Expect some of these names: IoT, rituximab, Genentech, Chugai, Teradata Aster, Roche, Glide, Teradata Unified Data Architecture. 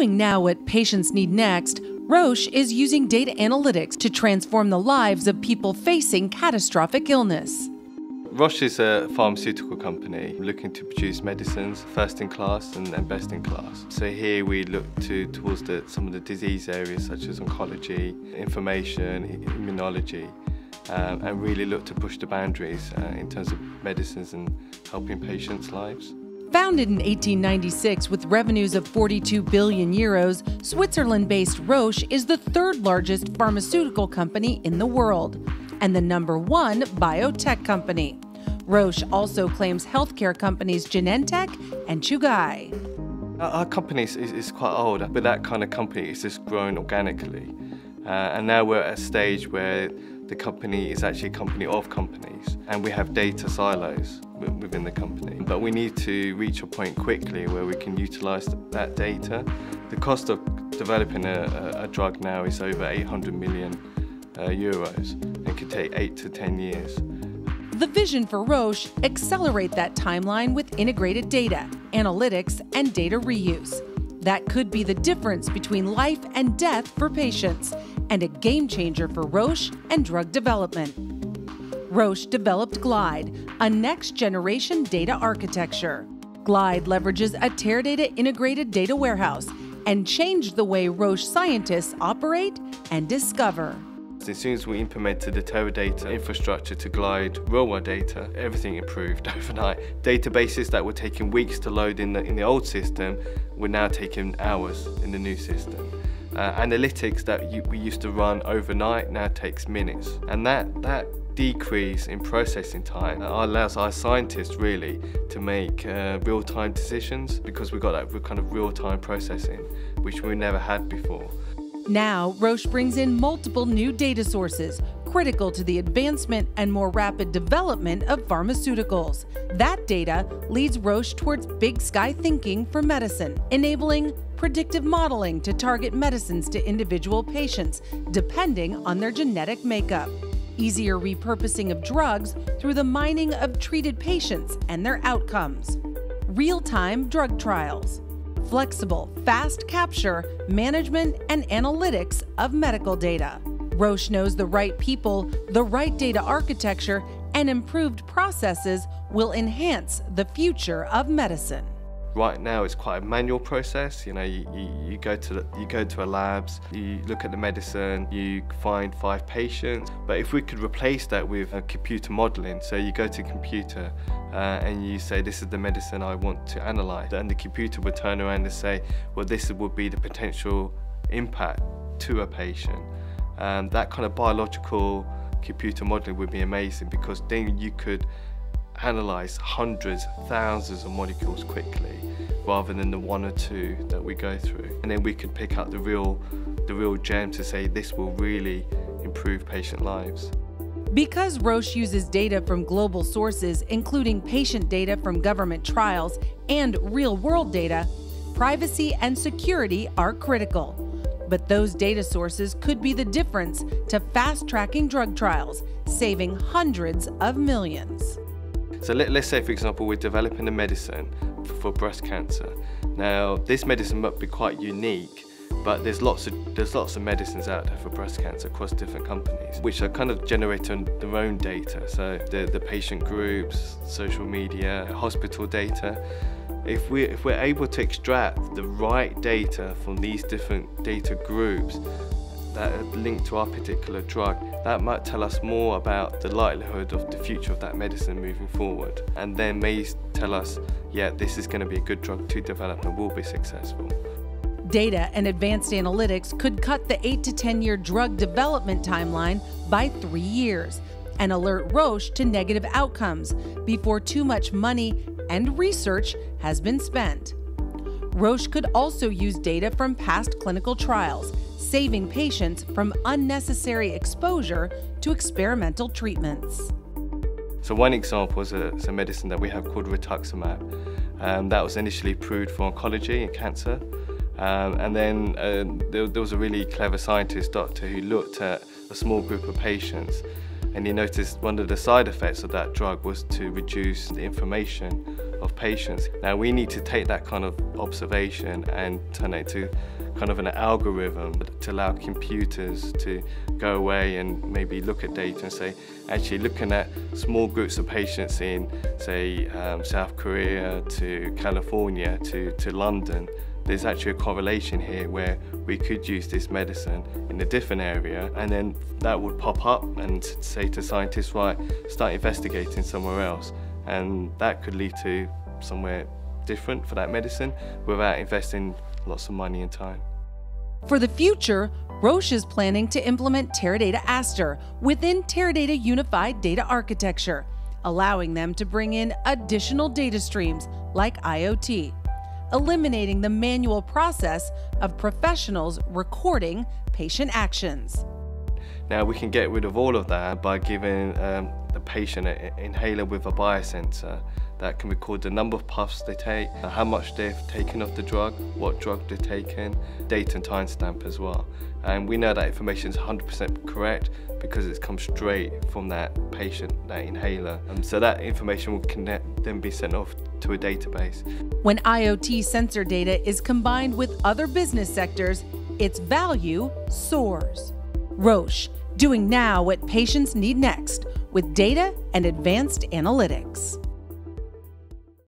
doing now what patients need next, Roche is using data analytics to transform the lives of people facing catastrophic illness. Roche is a pharmaceutical company looking to produce medicines first in class and best in class. So here we look towards some of the disease areas such as oncology, inflammation, immunology, and really look to push the boundaries in terms of medicines and helping patients' lives. Founded in 1896 with revenues of 42 billion euros, Switzerland-based Roche is the third largest pharmaceutical company in the world, and the #1 biotech company. Roche also claims healthcare companies Genentech and Chugai. Our company is quite old, but that kind of company is just grown organically. And now we're at a stage where the company is actually a company of companies, and we have data silos within the company. But we need to reach a point quickly where we can utilize that data. The cost of developing a drug now is over 800 million euros. It could take 8 to 10 years. The vision for Roche: accelerate that timeline with integrated data, analytics, and data reuse. That could be the difference between life and death for patients, and a game changer for Roche and drug development. Roche developed Glide, a next-generation data architecture. Glide leverages a Teradata integrated data warehouse and changed the way Roche scientists operate and discover. As soon as we implemented the Teradata infrastructure to Glide real-world data, everything improved overnight. Databases that were taking weeks to load in the old system were now taking hours in the new system. Analytics that we used to run overnight now takes minutes. And that decrease in processing time allows our scientists really to make real-time decisions, because we've got that kind of real-time processing, which we never had before. Now, Roche brings in multiple new data sources, critical to the advancement and more rapid development of pharmaceuticals. That data leads Roche towards big sky thinking for medicine, enabling predictive modeling to target medicines to individual patients, depending on their genetic makeup. Easier repurposing of drugs through the mining of treated patients and their outcomes. Real-time drug trials. Flexible, fast capture, management, and analytics of medical data. Roche knows the right people, the right data architecture, and improved processes will enhance the future of medicine. Right now, it's quite a manual process. You know, you go to a labs, you look at the medicine, you find 5 patients. But if we could replace that with computer modeling, so you go to computer and you say, this is the medicine I want to analyze, and the computer would turn around and say, well, this would be the potential impact to a patient. That kind of biological computer modeling would be amazing, because then you could analyze hundreds, thousands of molecules quickly, rather than the 1 or 2 that we go through. And then we could pick out the real gem to say this will really improve patient lives. Because Roche uses data from global sources, including patient data from government trials and real-world data, privacy and security are critical. But those data sources could be the difference to fast-tracking drug trials, saving hundreds of millions. So let's say, for example, we're developing a medicine for breast cancer. Now, this medicine might be quite unique, but there's lots of medicines out there for breast cancer across different companies, which are kind of generating their own data. So the patient groups, social media, hospital data. If we're able to extract the right data from these different data groups that are linked to our particular drug, that might tell us more about the likelihood of the future of that medicine moving forward, and then may tell us, yeah, this is going to be a good drug to develop and will be successful. Data and advanced analytics could cut the 8 to 10 year drug development timeline by 3 years and alert Roche to negative outcomes before too much money and research has been spent. Roche could also use data from past clinical trials, saving patients from unnecessary exposure to experimental treatments. So one example is a medicine that we have called rituximab. That was initially approved for oncology and cancer. And then there was a really clever scientist doctor who looked at a small group of patients, and he noticed one of the side effects of that drug was to reduce the inflammation of patients. Now we need to take that kind of observation and turn it to kind of an algorithm to allow computers to go away and maybe look at data and say, actually looking at small groups of patients in, say, South Korea to California to London, there's actually a correlation here where we could use this medicine in a different area, and then that would pop up and say to scientists, right, start investigating somewhere else, and that could lead to somewhere different for that medicine without investing lots of money and time. For the future, Roche is planning to implement Teradata Aster within Teradata Unified Data Architecture, allowing them to bring in additional data streams like IoT, eliminating the manual process of professionals recording patient actions. Now we can get rid of all of that by giving the patient an inhaler with a biosensor that can record the number of puffs they take, how much they've taken of the drug, what drug they've taken, date and timestamp as well. And we know that information is 100% correct because it's come straight from that patient, that inhaler. So that information will then be sent off to a database. When IoT sensor data is combined with other business sectors, its value soars. Roche, doing now what patients need next, with data and advanced analytics.